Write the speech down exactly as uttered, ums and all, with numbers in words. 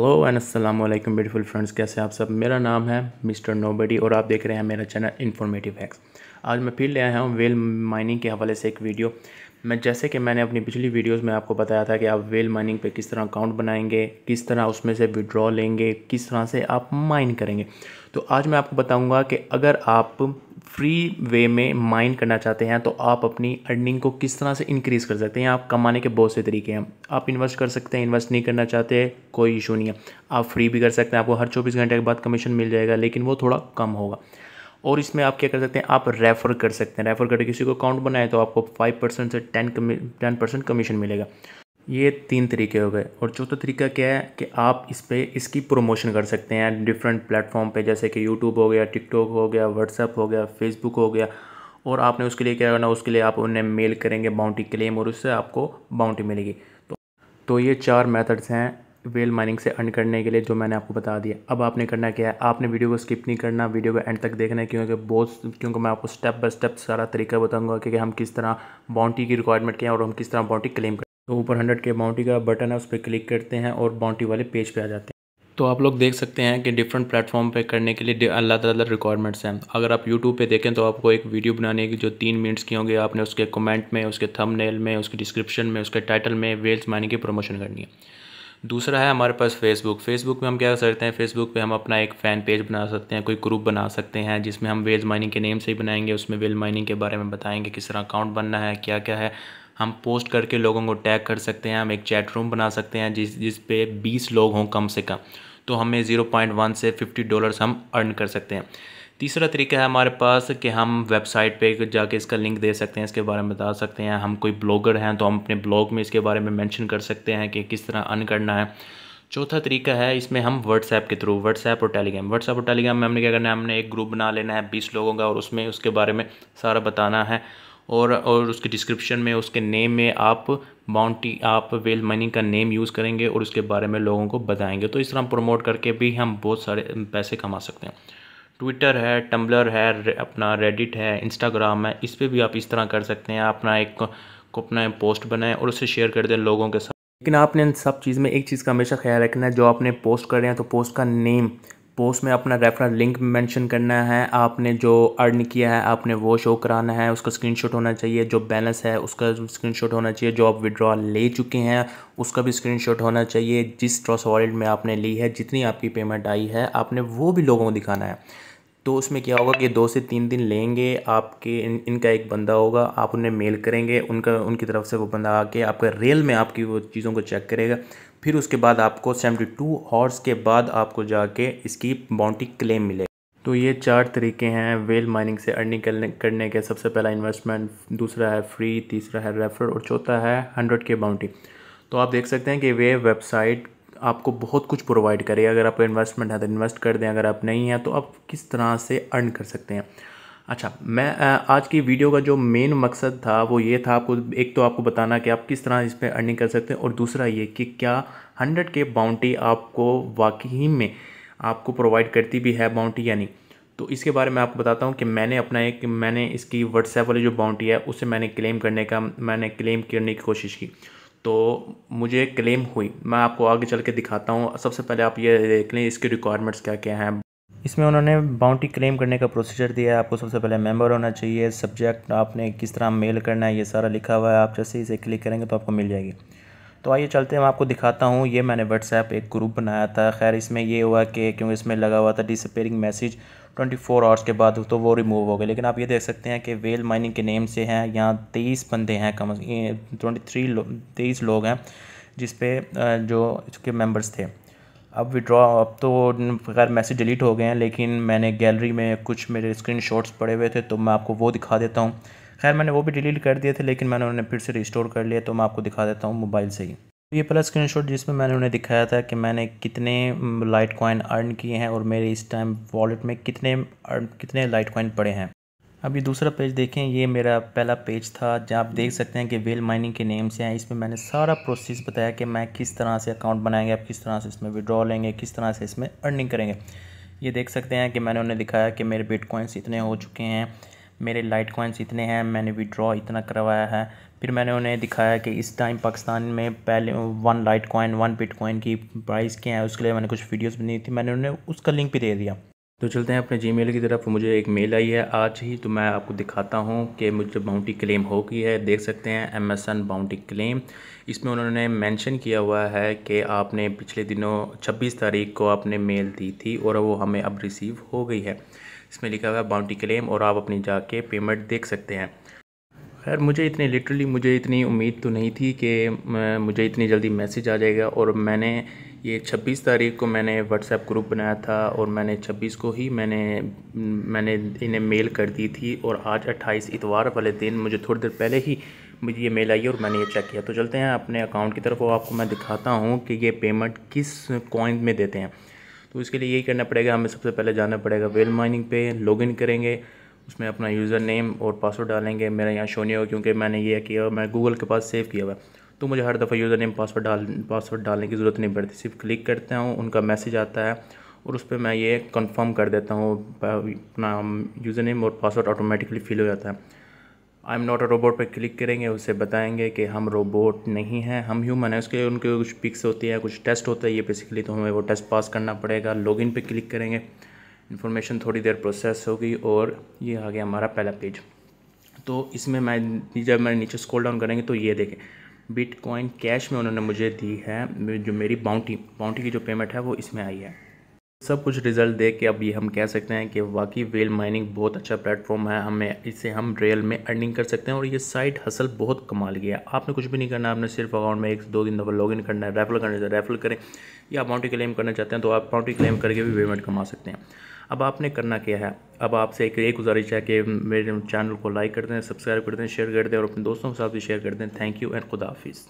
Hello and अस्सलाम वालेकुम beautiful friends, कैसे आप सब। मेरा नाम है मिस्टर नोबडी और आप देख रहे हैं मेरा चैनल इन्फॉर्मेटिव एक्स। आज मैं फिर ले आया हूँ वेल माइनिंग के हवाले से एक वीडियो। मैं जैसे कि मैंने अपनी पिछली वीडियोस में आपको बताया था कि आप वेल माइनिंग पे किस तरह अकाउंट बनाएंगे, किस तरह उसमें से विड्रॉ लेंगे, किस तरह से आप माइन करेंगे। तो आज मैं आपको बताऊँगा कि अगर आप फ्री वे में माइन करना चाहते हैं तो आप अपनी अर्निंग को किस तरह से इंक्रीज़ कर सकते हैं। आप कमाने के बहुत से तरीके हैं, आप इन्वेस्ट कर सकते हैं, इन्वेस्ट नहीं करना चाहते कोई इशू नहीं है, आप फ्री भी कर सकते हैं। आपको हर चौबीस घंटे के बाद कमीशन मिल जाएगा, लेकिन वो थोड़ा कम होगा। और इसमें आप क्या कर सकते हैं, आप रेफ़र कर सकते हैं। रेफ़र करके किसी को अकाउंट बनाए तो आपको फाइव परसेंट से टेन टेन परसेंट कमीशन मिलेगा। ये तीन तरीके हो गए। और चौथा तरीका क्या है कि आप इस पर इसकी प्रोमोशन कर सकते हैं डिफरेंट प्लेटफॉर्म पे, जैसे कि यूट्यूब हो गया, टिकटॉक हो गया, व्हाट्सएप हो गया, फेसबुक हो गया। और आपने उसके लिए क्या करना, उसके लिए आप उन्हें मेल करेंगे बाउंटी क्लेम और उससे आपको बाउंटी मिलेगी। तो, तो ये चार मेथड्स हैं वेल माइनिंग से अर्न करने के लिए जो मैंने आपको बता दिया। अब आपने करना क्या है, आपने वीडियो को स्किप नहीं करना, वीडियो को एंड तक देखना है, क्योंकि बहुत क्योंकि मैं आपको स्टेप बाय स्टेप सारा तरीका बताऊँगा कि हम किस तरह बाउंटी की रिक्वायरमेंट किया और हम किस तरह बाउंटी क्लेम करें। तो ऊपर हंड्रेड के बाउंटी का बटन है, उस पर क्लिक करते हैं और बाउंटी वाले पेज पे आ जाते हैं। तो आप लोग देख सकते हैं कि डिफरेंट प्लेटफॉर्म पे करने के लिए अलग अलग रिक्वायरमेंट्स हैं। अगर आप यूट्यूब पे देखें तो आपको एक वीडियो बनाने की जो तीन मिनट्स की होंगे, आपने उसके कमेंट में, उसके थंबनेल में, उसके डिस्क्रिप्शन में, उसके टाइटल में वेल माइनिंग की प्रमोशन करनी है। दूसरा है हमारे पास फेसबुक। फेसबुक में हम क्या कर सकते हैं, फेसबुक पे हम अपना एक फ़ैन पेज बना सकते हैं, कोई ग्रुप बना सकते हैं जिसमें हम वेल माइनिंग के नेम से ही बनाएंगे। उसमें वेल माइनिंग के बारे में बताएंगे, किस तरह अकाउंट बनना है, क्या क्या है। हम पोस्ट करके लोगों को टैग कर सकते हैं। हम एक चैट रूम बना सकते हैं जिस जिस पे बीस लोग हों कम से कम, तो हमें ज़ीरो पॉइंट वन से फिफ्टी डॉलर्स हम अर्न कर सकते हैं। तीसरा तरीका है हमारे पास कि हम वेबसाइट पे जाके इसका लिंक दे सकते हैं, इसके बारे में बता सकते हैं। हम कोई ब्लॉगर हैं तो हम अपने ब्लॉग में इसके बारे में मेंशन कर सकते हैं कि किस तरह अर्न करना है। चौथा तरीका है, इसमें हम व्हाट्सएप के थ्रू, व्हाट्सएप और टेलीग्राम व्हाट्सएप और टेलीग्राम में हमने क्या करना है, हमने एक ग्रुप बना लेना है बीस लोगों का और उसमें उसके बारे में सारा बताना है। और और उसके डिस्क्रिप्शन में, उसके नेम में आप बाउंटी, आप वेल माइनिंग का नेम यूज़ करेंगे और उसके बारे में लोगों को बताएंगे। तो इस तरह प्रमोट करके भी हम बहुत सारे पैसे कमा सकते हैं। ट्विटर है, टम्बलर है, अपना रेडिट है, इंस्टाग्राम है, इस पर भी आप इस तरह कर सकते हैं। अपना एक अपना पोस्ट बनाएं और उसे शेयर कर दें लोगों के साथ। लेकिन आपने इन सब चीज़ में एक चीज़ का हमेशा ख्याल रखना है, जो आपने पोस्ट कर रहे हैं तो पोस्ट का नेम, पोस्ट में अपना रेफरल लिंक मेंशन करना है, आपने जो अर्न किया है आपने वो शो कराना है, उसका स्क्रीनशॉट होना चाहिए, जो बैलेंस है उसका स्क्रीनशॉट होना चाहिए, जो आप विड्रॉ ले चुके हैं उसका भी स्क्रीनशॉट होना चाहिए, जिस ट्रस्ट वॉलेट में आपने ली है, जितनी आपकी पेमेंट आई है आपने वो भी लोगों को दिखाना है। तो उसमें क्या होगा कि दो से तीन दिन लेंगे, आपके इन, इनका एक बंदा होगा, आप उन्हें मेल करेंगे, उनका उनकी तरफ से वो बंदा आके आपका रियल में आपकी वो चीज़ों को चेक करेगा। फिर उसके बाद आपको सेवेंटी टू आवर्स के बाद आपको जाके इसकी बाउंटी क्लेम मिलेगा। तो ये चार तरीके हैं वेल माइनिंग से अर्निंग करने करने के। सबसे पहला इन्वेस्टमेंट, दूसरा है फ्री, तीसरा है रेफर और चौथा है हंड्रेड के बाउंटी। तो आप देख सकते हैं कि वे वेबसाइट आपको बहुत कुछ प्रोवाइड करें। अगर आपका इन्वेस्टमेंट है तो इन्वेस्ट कर दें, अगर आप नहीं हैं तो आप किस तरह से अर्न कर सकते हैं। अच्छा, मैं आज की वीडियो का जो मेन मकसद था वो ये था, आपको एक तो आपको बताना कि आप किस तरह इस पर अर्निंग कर सकते हैं और दूसरा ये कि क्या हंड्रेड के बाउंटी आपको वाकई में आपको प्रोवाइड करती भी है बाउंटी या नहीं। तो इसके बारे में आपको बताता हूँ कि मैंने अपना एक मैंने इसकी व्हाट्सएप वाली जो बाउंटी है उसे मैंने क्लेम करने का मैंने क्लेम करने की कोशिश की तो मुझे क्लेम हुई। मैं आपको आगे चल के दिखाता हूँ। सबसे पहले आप ये देख लें इसके रिक्वायरमेंट्स क्या क्या हैं। इसमें उन्होंने बाउंटी क्लेम करने का प्रोसीजर दिया है। आपको सबसे पहले मेंबर होना चाहिए, सब्जेक्ट आपने किस तरह मेल करना है ये सारा लिखा हुआ है। आप जैसे इसे क्लिक करेंगे तो आपको मिल जाएगी। तो आइए चलते हैं, मैं आपको दिखाता हूँ। ये मैंने व्हाट्सएप एक ग्रुप बनाया था। खैर इसमें ये हुआ कि क्योंकि इसमें लगा हुआ था disappearing message twenty four hours के बाद, तो वो रिमूव हो गए। लेकिन आप ये देख सकते हैं कि वेल माइनिंग के नेम से हैं, यहाँ तेईस बंदे हैं, कम ट्वेंटी थ्री लो, तेईस लोग हैं जिसपे जो इसके मेंबर्स थे। अब विड्रॉ, अब तो खैर मैसेज डिलीट हो गए हैं, लेकिन मैंने गैलरी में कुछ मेरे स्क्रीनशॉट्स पड़े हुए थे तो मैं आपको वो दिखा देता हूँ। खैर मैंने वो भी डिलीट कर दिए थे, लेकिन मैंने उन्हें फिर से रिस्टोर कर लिया, तो मैं आपको दिखा देता हूँ मोबाइल से ही। ये पहला स्क्रीनशॉट जिसमें मैंने उन्हें दिखाया था कि मैंने कितने लाइट कॉइन अर्न किए हैं और मेरे इस टाइम वॉलेट में कितने कितने लाइट कॉइन पड़े हैं। अब ये दूसरा पेज देखें, ये मेरा पहला पेज था जहाँ आप देख सकते हैं कि वेल माइनिंग के नेम से हैं। इसमें मैंने सारा प्रोसेस बताया कि मैं किस तरह से अकाउंट बनाएंगे, आप किस तरह से इसमें विड्रॉ लेंगे, किस तरह से इसमें अर्निंग करेंगे। ये देख सकते हैं कि मैंने उन्हें दिखाया कि मेरे बिटकॉइंस इतने हो चुके हैं, मेरे लाइट कॉइन्स इतने हैं, मैंने विड्रॉ इतना करवाया है, फिर मैंने उन्हें दिखाया कि इस टाइम पाकिस्तान में पहले one litecoin one bitcoin की प्राइस क्या है, उसके लिए मैंने कुछ वीडियोस बनाई थी, मैंने उन्हें उसका लिंक भी दे दिया। तो चलते हैं अपने जीमेल की तरफ। मुझे एक मेल आई है आज ही, तो मैं आपको दिखाता हूँ कि मुझे बाउंटी क्लेम हो गई है। देख सकते हैं M S N bounty claim, इसमें उन्होंने मेंशन किया हुआ है कि आपने पिछले दिनों छब्बीस तारीख को आपने मेल दी थी और वो हमें अब रिसीव हो गई है। इसमें लिखा हुआ है बाउंटी क्लेम और आप अपनी जाके पेमेंट देख सकते हैं। खैर मुझे इतनी लिटरली मुझे इतनी उम्मीद तो नहीं थी कि मुझे इतनी जल्दी मैसेज आ जाएगा। और मैंने ये छब्बीस तारीख को मैंने व्हाट्सएप ग्रुप बनाया था और मैंने छब्बीस को ही मैंने मैंने इन्हें मेल कर दी थी और आज अट्ठाईस इतवार वाले दिन मुझे थोड़ी देर पहले ही मुझे ये मेल आई और मैंने ये चेक किया। तो चलते हैं अपने अकाउंट की तरफ और आपको मैं दिखाता हूँ कि ये पेमेंट किस कॉइन में देते हैं। तो इसके लिए यही करना पड़ेगा, हमें सबसे पहले जाना पड़ेगा वेल माइनिंग पे, लॉगिन करेंगे, उसमें अपना यूज़र नेम और पासवर्ड डालेंगे। मेरा यहाँ शो नहीं होगा क्योंकि मैंने ये किया और मैं गूगल के पास सेव किया हुआ, तो मुझे हर दफ़ा यूज़र नेम पासवर्ड डाल पासवर्ड डालने की ज़रूरत नहीं पड़ती। सिर्फ क्लिक करता हूँ, उनका मैसेज आता है और उस पर मैं ये कंफर्म कर देता हूँ, अपना यूज़र नेम और पासवर्ड ऑटोमेटिकली फिल हो जाता है। I am not a robot पर क्लिक करेंगे, उससे बताएंगे कि हम रोबोट नहीं हैं, हम ह्यूमन हैं। उसके लिए उनके कुछ पिक्स होती है, कुछ टेस्ट होता है ये बेसिकली, तो हमें वो टेस्ट पास करना पड़ेगा। लॉगिन पे क्लिक करेंगे, इन्फॉर्मेशन थोड़ी देर प्रोसेस होगी और ये आ गया हमारा पहला पेज। तो इसमें मैं जब मैं नीचे स्क्रॉल डाउन करेंगे तो ये देखें बिटकॉइन कैश में उन्होंने मुझे दी है, जो मेरी बाउंटी बाउंटी की जो पेमेंट है वो इसमें आई है। सब कुछ रिज़ल्ट देख के अब ये हम कह सकते हैं कि वाकई व्हेल माइनिंग बहुत अच्छा प्लेटफॉर्म है, हमें इससे हम रियल में अर्निंग कर सकते हैं और ये साइट हसल बहुत कमाल की है। आपने कुछ भी नहीं करना, आपने सिर्फ अकाउंट में एक दो दिन दफा लॉगिन करना है, रेफर करना है, रेफर करें या बाउंटी क्लेम करना चाहते हैं तो आप बाउंटी क्लेम करके भी पेमेंट कमा सकते हैं। अब आपने करना क्या है, अब आपसे एक एक गुजारिश है कि मेरे चैनल को लाइक कर दें, सब्सक्राइब कर दें, शेयर कर दें और अपने दोस्तों के साथ भी शेयर कर दें। थैंक यू एंड खुदा हाफिज़।